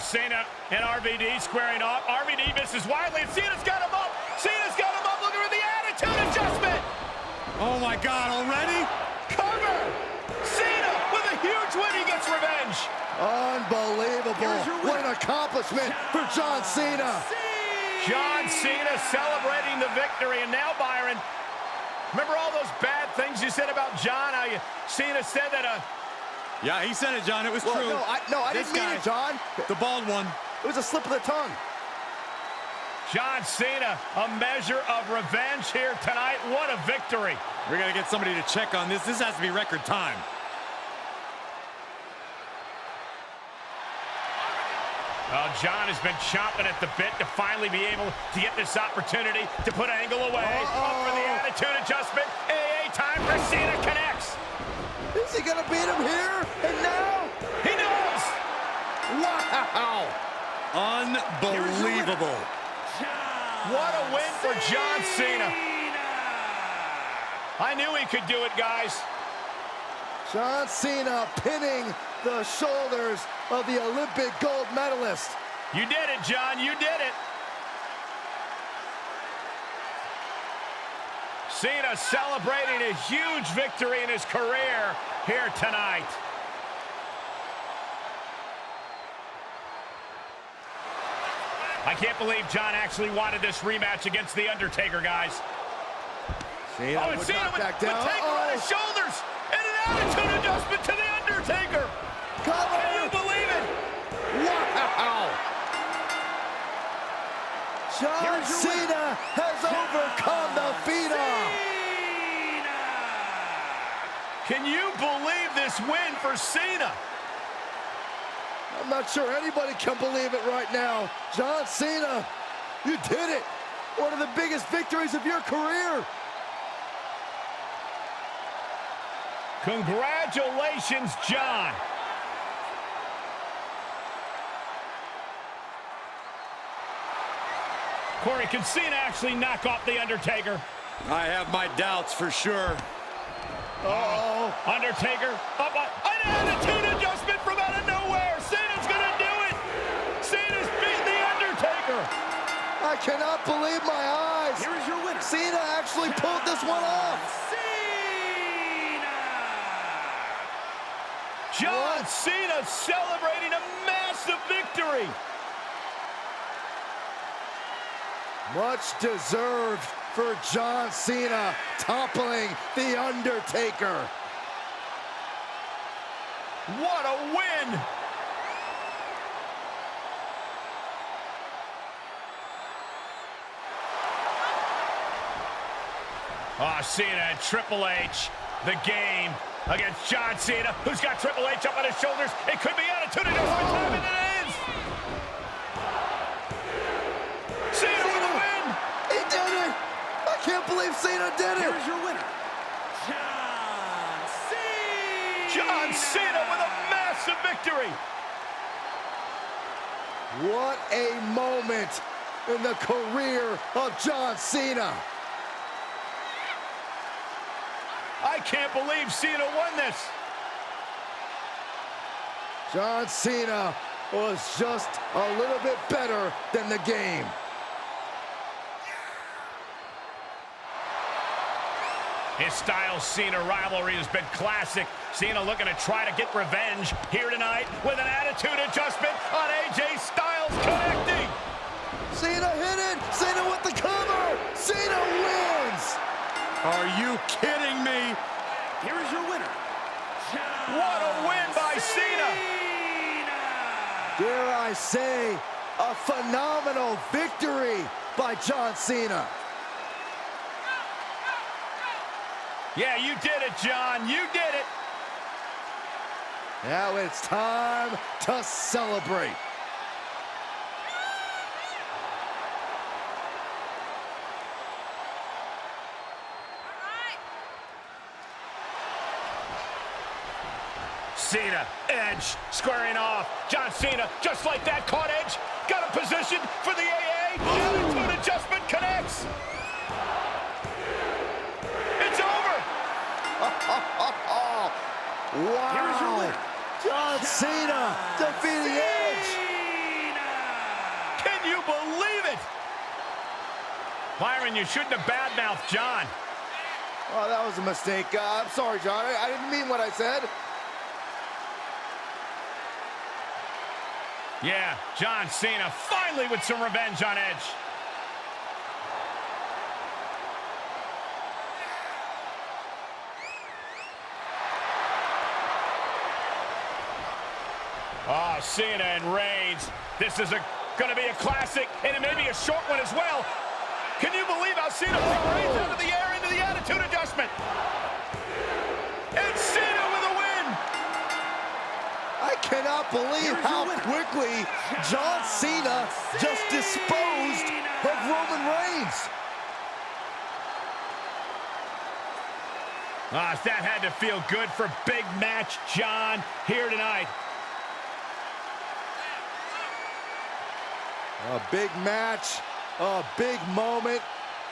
Cena and RVD squaring off. RVD misses widely, and Cena's got him up. Cena's got him up. Look at the attitude adjustment. Oh, my God, already? Cover. Cena with a huge win. He gets revenge. Unbelievable. What an accomplishment for John Cena. John Cena celebrating the victory. And now, Byron, remember all those bad things you said about John? How Cena said that yeah, he said it, John. It was true. No, I didn't mean it, John. The bald one. It was a slip of the tongue. John Cena, a measure of revenge here tonight. What a victory. We're going to get somebody to check on this. This has to be record time. Well, John has been chomping at the bit to finally be able to get this opportunity to put Angle away. Up for the attitude adjustment. AA time for Cena connects. Is he going to beat him here and now? He knows! Wow! Unbelievable. What a win for John Cena. I knew he could do it, guys. John Cena pinning the shoulders of the Olympic gold medalist. You did it, John. You did it. Cena celebrating a huge victory in his career here tonight. I can't believe John actually wanted this rematch against The Undertaker, guys. Cena and Cena would take on his shoulders and an attitude adjustment to The Undertaker. Can you believe it? Wow! John Cena has overcome the phenom. Can you believe this win for Cena? I'm not sure anybody can believe it right now. John Cena, you did it. One of the biggest victories of your career. Congratulations, John. Corey, can Cena actually knock off The Undertaker? I have my doubts for sure. Undertaker, up on an attitude adjustment from out of nowhere. Cena's going to do it. Cena's beating The Undertaker. I cannot believe my eyes. Here is your winner. Cena actually pulled this one off. Cena. John Cena celebrating a massive victory. Much deserved for John Cena, toppling The Undertaker. What a win! Cena and Triple H, the game against John Cena, who's got Triple H up on his shoulders. It could be attitude adjustment time, and it is! Can't believe Cena did it. Here's your winner, John Cena. John Cena with a massive victory. What a moment in the career of John Cena. I can't believe Cena won this. John Cena was just a little bit better than the game. His Styles-Cena rivalry has been classic. Cena looking to try to get revenge here tonight with an attitude adjustment on AJ Styles connecting. Cena hit it. Cena with the cover. Cena wins. Are you kidding me? Here is your winner. What a win by Cena. Dare I say, a phenomenal victory by John Cena. Yeah, you did it, John. You did it. Now it's time to celebrate. All right. Cena, Edge, squaring off. John Cena, just like that, caught Edge. Got a position for the AA. Attitude adjustment connects. Wow! John Cena defeating Edge. Can you believe it? Byron, you shouldn't have badmouthed John. Oh, that was a mistake. I'm sorry, John. I didn't mean what I said. Yeah, John Cena finally with some revenge on Edge. Oh, Cena and Reigns. This is going to be a classic, and it may be a short one as well. Can you believe how Cena brought Reigns out of the air into the attitude adjustment? And Cena with a win! I cannot believe how quickly John Cena just disposed of Roman Reigns. Ah, that had to feel good for big match John here tonight. A big match, a big moment,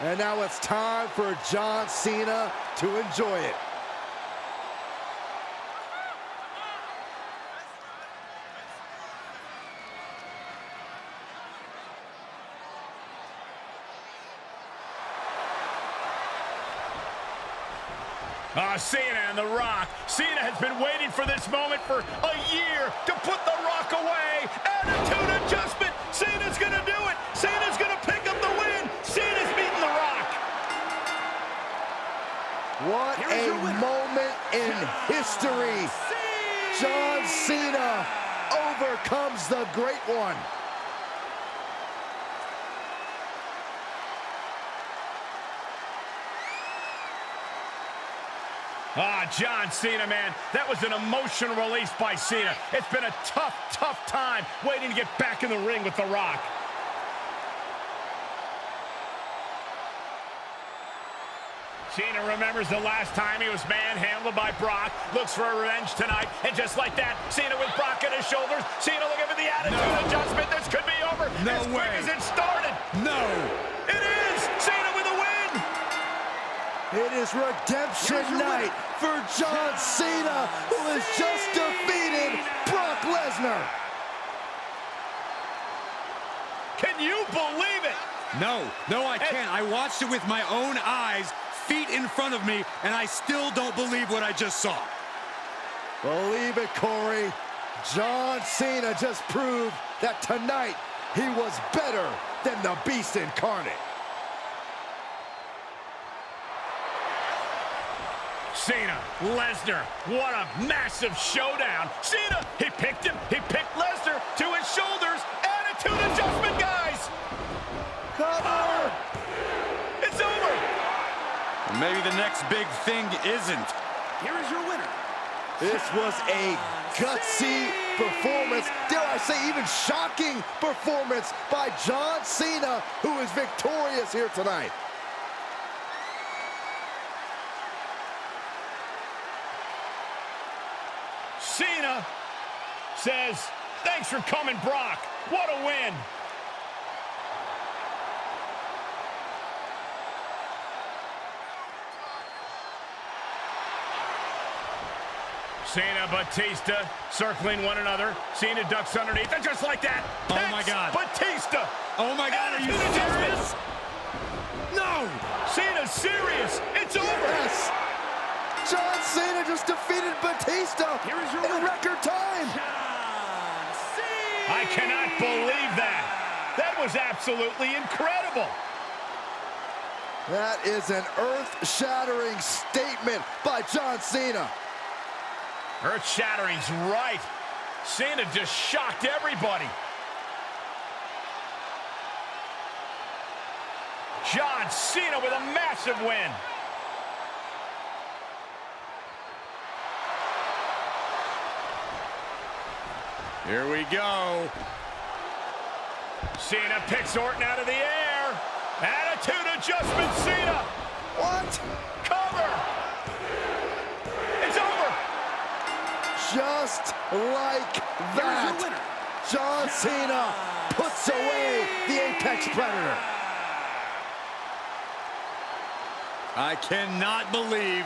and now it's time for John Cena to enjoy it. Cena and The Rock. Cena has been waiting for this moment for a year to put The Rock away. Attitude adjustment. Cena's gonna do it. Cena's gonna pick up the win. Cena's beating The Rock. What a moment in history. John Cena overcomes the Great One. Ah, John Cena, man, that was an emotional release by Cena. It's been a tough, tough time waiting to get back in the ring with The Rock. Cena remembers the last time he was manhandled by Brock, looks for revenge tonight, and just like that, Cena with Brock on his shoulders, Cena looking for the attitude adjustment. This could be over as quick as it started. No. It is Cena with a win. It is redemption night for John Cena, who has just defeated Brock Lesnar. Can you believe it? No, I can't. I watched it with my own eyes, feet in front of me, and I still don't believe what I just saw. Believe it, Corey. John Cena just proved that tonight he was better than the Beast incarnate. Cena, Lesnar, what a massive showdown. Cena, he picked him, he picked Lesnar to his shoulders. Attitude adjustment, guys. Cover. It's over. Maybe the next big thing isn't. Here is your winner. This was a gutsy performance, dare I say even shocking performance by John Cena, who is victorious here tonight. Cena says, thanks for coming, Brock. What a win. Cena, Batista circling one another. Cena ducks underneath, and just like that. Oh, my God. Batista. Oh, my God. Are you serious? No. Cena's serious. It's over. Yes. John Cena just defeated Batista in record time. I cannot believe that. That was absolutely incredible. That is an earth-shattering statement by John Cena. Earth-shattering's right. Cena just shocked everybody. John Cena with a massive win. Here we go. Cena picks Orton out of the air. Attitude adjustment, Cena. What? Cover. It's over. Just like that, John Cena puts away the Apex Predator. I cannot believe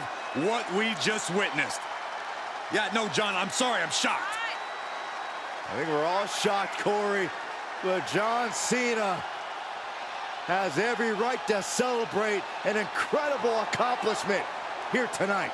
what we just witnessed. Yeah, no, John, I'm sorry. I'm shocked. I think we're all shocked, Corey. But John Cena has every right to celebrate an incredible accomplishment here tonight.